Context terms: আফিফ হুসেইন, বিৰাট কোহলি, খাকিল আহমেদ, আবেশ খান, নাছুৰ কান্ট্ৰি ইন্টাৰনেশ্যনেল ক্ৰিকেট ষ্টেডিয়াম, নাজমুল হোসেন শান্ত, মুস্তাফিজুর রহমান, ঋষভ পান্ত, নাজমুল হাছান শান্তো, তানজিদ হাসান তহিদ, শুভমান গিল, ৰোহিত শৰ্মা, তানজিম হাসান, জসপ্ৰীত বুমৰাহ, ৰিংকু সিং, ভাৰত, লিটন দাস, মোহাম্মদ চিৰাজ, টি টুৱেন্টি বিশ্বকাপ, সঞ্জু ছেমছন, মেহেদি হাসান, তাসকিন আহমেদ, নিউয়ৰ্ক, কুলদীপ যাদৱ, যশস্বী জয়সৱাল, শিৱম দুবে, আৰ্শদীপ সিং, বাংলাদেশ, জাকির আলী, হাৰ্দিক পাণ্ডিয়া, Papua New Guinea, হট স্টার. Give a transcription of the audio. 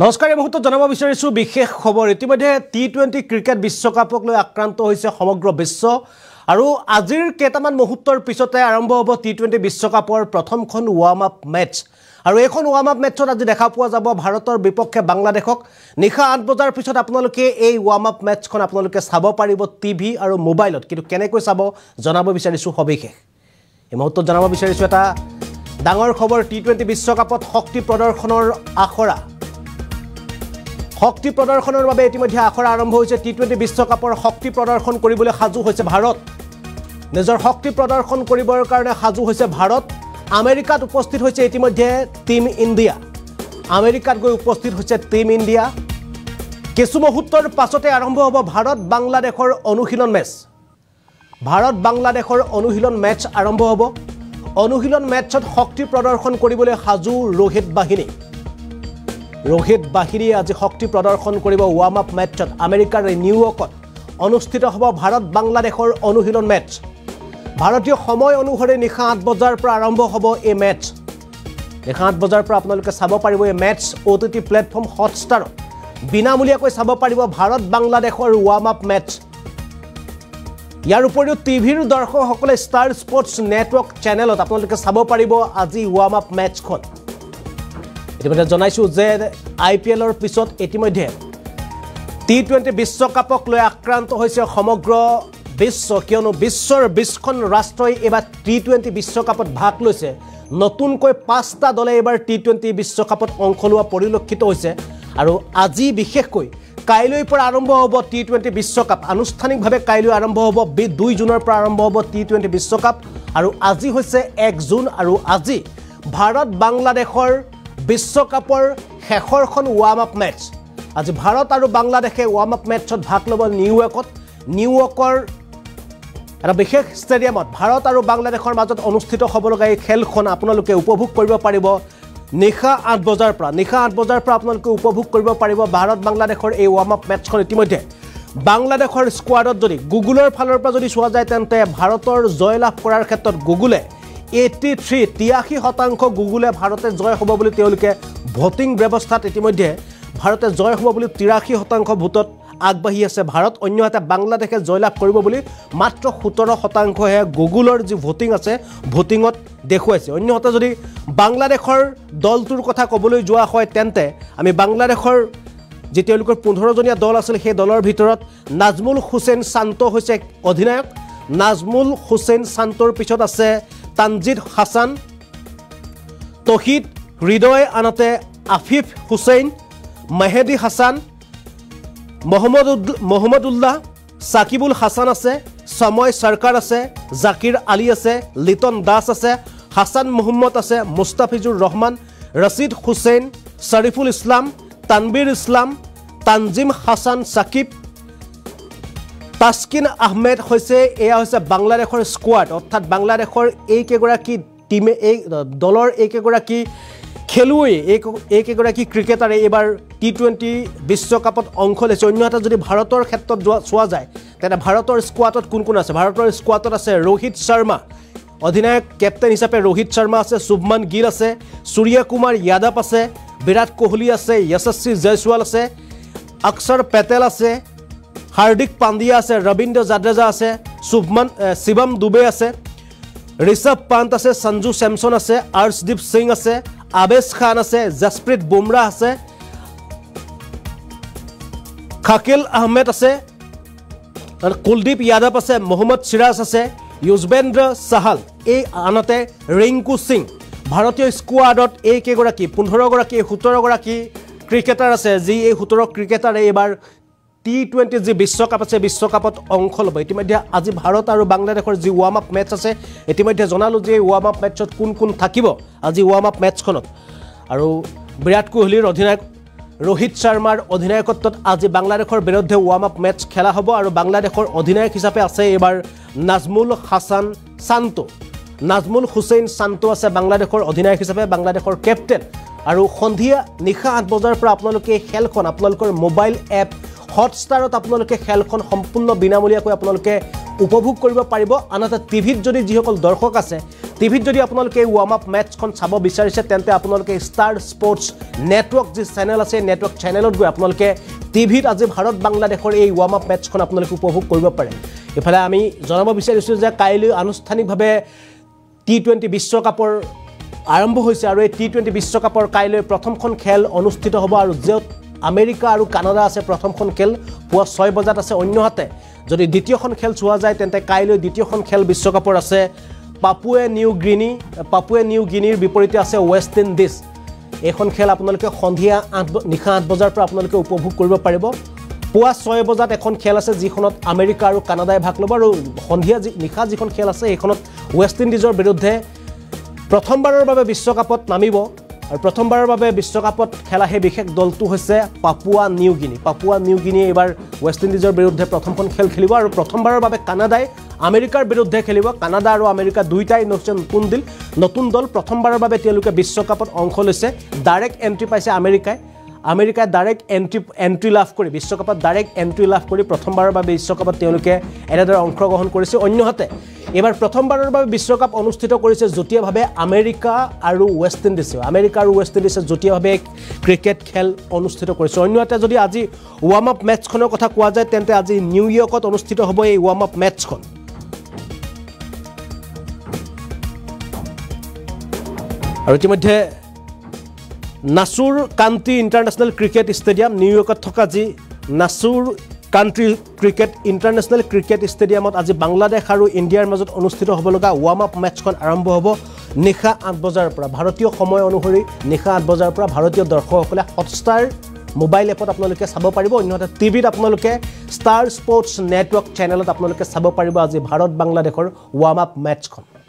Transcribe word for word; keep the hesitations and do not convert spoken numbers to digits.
নমস্কাৰ এই মুহূৰ্তত জনাব বিচাৰিছো বিশেষ খবৰ ইতিমধ্যে টি টুৱেন্টি ক্ৰিকেট বিশ্বকাপক লৈ আক্ৰান্ত হৈছে সমগ্ৰ বিশ্ব আৰু আজিৰ কেইটামান মুহূৰ্তৰ পিছতে আৰম্ভ হ'ব টি টুৱেন্টি বিশ্বকাপৰ প্ৰথমখন ওয়াৰ্ম আপ ম্যাচ আৰু এখন ওয়াৰ্ম আপ ম্যাচত আজি দেখা পোৱা যাব ভাৰতৰ বিপক্ষে বাংলাদেশক নিশা আঠ বজাৰ পিছত আপোনালোকে এই ওয়াৰ্ম আপ ম্যাচখন আপোনালোকে চাব পাৰিব টিভি আৰু মোবাইলত কিন্তু কেনেকৈ চাব জনাব বিচাৰিছো সবিশেষ এই মুহূৰ্তত জনাব বিচাৰিছো এটা ডাঙৰ খবৰ টি টুৱেন্টি বিশ্বকাপত শক্তি প্ৰদৰ্শনৰ আখৰা শক্তি প্ৰদৰ্শনৰ বাবে ইতিমধ্যে আখৰা আৰম্ভ হৈছে টি টুৱেন্টি বিশ্বকাপৰ শক্তি প্ৰদৰ্শন কৰিবলৈ সাজু হৈছে ভাৰত নিজৰ শক্তি প্ৰদৰ্শন কৰিবৰ কাৰণে সাজু হৈছে ভাৰত আমেৰিকাত উপস্থিত হৈছে ইতিমধ্যে টিম ইন্ডিয়া আমেৰিকাত গৈ উপস্থিত হৈছে টিম ইন্ডিয়া কিছু মুহূৰ্তৰ পাছতে আৰম্ভ হ'ব ভাৰত বাংলাদেশৰ অনুশীলন ম্যাচ ভাৰত বাংলাদেশৰ অনুশীলন ম্যাচ আৰম্ভ হ'ব অনুশীলন ম্যাচত শক্তি প্ৰদৰ্শন কৰিবলৈ সাজু ৰোহিত বাহিনী रोहित बाहिरी आज शक्ति प्रदर्शन करिबा वार्म अप मैचत अमेरिकार न्यूयॉर्कत अनुष्ठित हबा भारत बांग्लादेशर अनुशीलन मैच भारतीय समय अनुसारे निशा आठ बजार पर आरंभ हबो ए मैच निशा आठ बजार पर आपनलके साबो पारिबो ए match OTT platform Hotstar बिनामूलियाকৈ साबो पारिबो भारत बांग्लादेशर वार्म अप मैच यार उपरियो टीवीर दर्शक हकले स्टार स्पोर्ट्स नेटवर्क चैनलत आपनलके साबो पारिबो আজি वार्म अप मैचখন ইতিমধ্যে জানাইছো যে আইপিএলৰ পিছত ইতিমধ্যে টি টুৱেন্টি বিশ্বকাপক লৈ আক্ৰান্ত হৈছে সমগ্ৰ বিশ্ব কিয়নো বিশ্বৰ বিশখন ৰাষ্ট্ৰই এবাৰ টি টুৱেন্টি বিশ্বকাপত ভাগ লৈছে নতুনকৈ পাঁচটা দলে এবাৰ টি টুৱেন্টি বিশ্বকাপত অংশ লোৱা পৰিলক্ষিত হৈছে আৰু আজি বিশেষকৈ কাইলৈৰ পৰা আৰম্ভ হ'ব টি টুৱেন্টি বিশ্বকাপ আনুষ্ঠানিকভাৱে কাইলৈ আৰম্ভ হ'ব দুই জুনৰ পৰা আৰম্ভ হ'ব টি টুৱেন্টি বিশ্বকাপ আৰু আজি হৈছে এক জুন আৰু আজি ভাৰত বাংলাদেশৰ বিশ্বকাপৰ শেষৰখন ওয়াৰ্ম আপ ম্যাচ আজি ভাৰত আৰু বাংলাদেশে ওয়াৰ্ম আপ ম্যাচত ভাগ ল'ব নিউয়ৰ্কত নিউয়ৰ্কৰ এটা বিশেষ ষ্টেডিয়ামত ভাৰত আৰু বাংলাদেশৰ মাজত অনুষ্ঠিত হ'ব লগা এই খেলখন আপোনালোকে উপভোগ কৰিব পাৰিব নিশা আঠ বজাৰ পৰা নিশা আঠ বজাৰ পৰা আপোনালোকে উপভোগ কৰিব পাৰিব ভাৰত বাংলাদেশৰ এই ওয়াৰ্ম আপ ম্যাচখন ইতিমধ্যে বাংলাদেশৰ স্কোৱাডত যদি গুগলৰ ফালৰ পৰা যদি চোৱা যায় তেন্তে ভাৰতৰ জয়লাভ কৰাৰ ক্ষেত্ৰত গুগলে তিৰাশী তিৰাশী শতাংশ গুগলে ভাৰতে জয় হ'ব বুলি তেওঁলোকে ভোটিং ব্যৱস্থাত ইতিমধ্যে ভাৰতে জয় হ'ব বুলি তিৰাশী শতাংশ ভোটত আগবাঢ়ি আছে ভাৰত অন্যহাতে বাংলাদেশে জয়লাভ কৰিব বুলি মাত্ৰ সোতৰ শতাংশহে গুগলৰ যি ভোটিং আছে ভোটিঙত দেখুৱাইছে অন্যহাতে যদি বাংলাদেশৰ দলটোৰ কথা ক'বলৈ যোৱা হয় তেন্তে আমি বাংলাদেশৰ যে তেওঁলোকৰ পোন্ধৰ জনীয়া দল আছিল সেই দলৰ ভিতৰত নাজমুল হোসেন শান্ত হৈছে অধিনায়ক নাজমুল হোসেন শান্তৰ পিছত আছে তানজিদ হাসান তহিদ হৃদয় আনতে আফিফ হুসেইন মেহেদি হাসান মোহাম্মদ মোহাম্মদুল্লাহ সাকিবুল হাসান আছে সময় সরকার আছে জাকির আলী আছে লিটন দাস আছে হাসান মোহাম্মদ আছে মুস্তাফিজুর রহমান রশিদ হুসেইন শরীফুল ইসলাম তানবীর ইসলাম তানজিম হাসান সাকিব তাসকিন আহমেদ হৈছে এয়া হৈছে বাংলাদেশৰ স্কোৱাড অৰ্থাৎ বাংলাদেশৰ এই কেগৰাকী টিমে এই দলৰ এই কেগৰাকী খেলুৱৈ এই কেগৰাকী ক্ৰিকেটাৰে এবাৰ টি টুৱেন্টি বিশ্বকাপত অংশ লৈছে অন্যহাতে যদি ভাৰতৰ ক্ষেত্ৰত চোৱা যায় তেনে ভাৰতৰ স্কোৱাডত কোন কোন আছে ভাৰতৰ স্কোৱাডত আছে ৰোহিত শৰ্মা অধিনায়ক কেপ্টেইন হিচাপে ৰোহিত শৰ্মা আছে শুভমান গিল আছে সূৰ্য কুমাৰ যাদৱ আছে বিৰাট কোহলি আছে যশস্বী জয়সৱাল আছে অক্ষৰ পেটেল আছে হাৰ্দিক পাণ্ডিয়া আছে ৰবীন্দ্ৰ জাদেজা আছে শুভমন শিৱম দুবে আছে ঋষভ পান্ত আছে সঞ্জু ছেমছন আছে আৰ্শদীপ সিং আছে আবেশ খান আছে জসপ্ৰীত বুমৰাহ আছে খাকিল আহমেদ আছে কুলদীপ যাদৱ আছে মোহাম্মদ চিৰাজ আছে যুজবেন্দ্ৰ চাহাল এই আনতে ৰিংকু সিং ভাৰতীয় স্কোৱাডত এই কেইগৰাকী পোন্ধৰ গৰাকী সোতৰ গৰাকী ক্ৰিকেটাৰ আছে যি এই সোতৰ ক্ৰিকেটাৰে এবাৰ টি টুৱেন্টি যি বিশ্বকাপ আছে বিশ্বকাপত অংশ ল'ব ইতিমধ্যে আজি ভাৰত আৰু বাংলাদেশৰ যি ওয়াৰ্ম আপ ম্যাচ আছে ইতিমধ্যে জনালো যে ওয়াৰ্ম আপ ম্যাচত কোন কোন থাকিব আজি ওয়াৰ্ম আপ ম্যাচখনত আৰু বিৰাট কোহলিৰ অধিনায়ক ৰোহিত শৰ্মাৰ অধিনায়কত্বত আজি বাংলাদেশৰ বিৰুদ্ধে ওয়াৰ্ম আপ ম্যাচ খেলা হ'ব আৰু বাংলাদেশৰ অধিনায়ক হিচাপে আছে এবাৰ নাজমুল হাছান শান্তো নাজমুল হোসেন শান্ত আছে বাংলাদেশৰ অধিনায়ক হিচাপে বাংলাদেশৰ কেপ্টেইন আৰু সন্ধিয়া নিশা আঠ বজাৰ পৰা আপোনালোকে খেলখন আপোনালোকৰ মোবাইল এপ হট স্টাৰত আপোনালোকে খেলখন সম্পূৰ্ণ বিনামূলীয়াকৈ আপোনালোকে উপভোগ কৰিব পাৰিব আনহাতে টিভিত যদি যিসকল দৰ্শক আছে টিভিত যদি আপোনালোকে ওয়াৰ্ম আপ ম্যাচখন চাব বিচাৰিছে তেন্তে আপোনালোকে স্টাৰ স্পোৰ্টস নেটৱৰ্ক যি চেনেল আছে নেটৱৰ্ক চেনেলত গৈ আপোনালোকে টিভিত আজি ভাৰত বাংলাদেশৰ এই ওয়াৰ্ম আপ ম্যাচখন আপোনালোকে উপভোগ কৰিব পাৰে এফালে আমি জনাব বিচাৰিছো যে কাইলৈ আনুষ্ঠানিকভাৱে টি টুৱেন্টি বিশ্ব কাপৰ আৰম্ভ হৈছে আৰু এই টি টুৱেন্টি বিশ্ব কাপৰ কাইলৈ প্ৰথমখন খেল অনুষ্ঠিত হ'ব আৰু যত আমেৰিকা আৰু কানাডা আছে প্ৰথমখন খেল পুৱা ছয় বজাত আছে অন্যহাতে যদি দ্বিতীয়খন খেল চোৱা যায় তেন্তে কাইলৈ দ্বিতীয়খন খেল বিশ্ব কাপৰ আছে Papua New Guinea, Papua New Guinea বিপৰীতে আছে ওয়েস্ট ইন্ডিজ এখন খেল আপোনালোকে সন্ধিয়া আঠ বজাৰ পৰা আপোনালোকে উপভোগ কৰিব পাৰিব পুৱা ছয় বজাত এখন খেল আছে যিখনত আমেৰিকা আৰু কানাডাই ভাগ ল'ব আৰু সন্ধিয়া নিখা যিখন খেল আছে এইখনত ওয়েস্ট ইন্ডিজৰ বিৰুদ্ধে প্ৰথমবাৰৰ বাবে বিশ্বকাপত নামিব আৰু প্ৰথমবাৰৰ বাবে বিশ্বকাপত খেলা হে বিশেষ দলটো হৈছে Papua New Guinea Papua New Guinea এবাৰ ওয়েস্ট ইন্ডিজৰ বিৰুদ্ধে প্ৰথমখন খেল খেলিব আৰু প্ৰথমবাৰৰ বাবে কানাডাই আমেৰিকাৰ বিৰুদ্ধে খেলিব কানাডা আৰু আমেৰিকা দুইটাই নতুন নতুন দল নতুন দল প্ৰথমবাৰৰ বাবে তেওঁলোকে বিশ্বকাপত অংশ লৈছে ডাইৰেক্ট এন্ট্ৰি পাইছে আমেৰিকাই আমেৰিকা ডাইৰেক্ট এন্ট্ৰি এন্ট্ৰি লাভ কৰি বিশ্বকাপত ডাইৰেক্ট এন্ট্ৰি লাভ কৰি প্ৰথমবাৰৰ বাবে বিশ্বকাপত তেওঁলোকে এনেদৰে অংশ গ্ৰহণ কৰিছে অন্যহাতে এবাৰ প্ৰথমবাৰৰ বাবে বিশ্বকাপ অনুষ্ঠিত কৰিছে জুটিয়াভাৱে আমেৰিকা আৰু ওয়েস্ট ইন্ডিজ আমেৰিকা আৰু ওয়েস্ট ইন্ডিজ জুটিয়াভাৱে ক্ৰিকেট খেল অনুষ্ঠিত কৰিছে অন্যহাতে যদি আজি ওয়াৰ্ম আপ ম্যাচখনৰ কথা কোৱা যায় তেন্তে আজি নিউইয়ৰ্কত অনুষ্ঠিত হ'ব এই ওয়াৰ্ম আপ ম্যাচখন আৰু ইতিমধ্যে নাছুৰ কান্ট্ৰি ইন্টাৰনেশ্যনেল ক্ৰিকেট ষ্টেডিয়াম নিউইয়ৰ্কত থকা যি Nassau country cricket international cricket ষ্টেডিয়ামত আজি বাংলাদেশ আৰু ইণ্ডিয়াৰ মাজত অনুষ্ঠিত হ'ব লগা ওয়াৰ্ম আপ ম্যাচখন আৰম্ভ হ'ব নিশা আঠ বজাৰ পৰা ভাৰতীয় সময় অনুসৰি নিশা আঠ বজাৰ পৰা ভাৰতীয় দৰ্শকসকলে হট ষ্টাৰ মোবাইল এপত আপোনালোকে চাব পাৰিব অন্যহাতে টিভিত আপোনালোকে ষ্টাৰ স্পৰ্টছ নেটৱৰ্ক চেনেলত আপোনালোকে চাব পাৰিব আজি ভাৰত বাংলাদেশৰ ওয়াৰ্ম আপ ম্যাচখন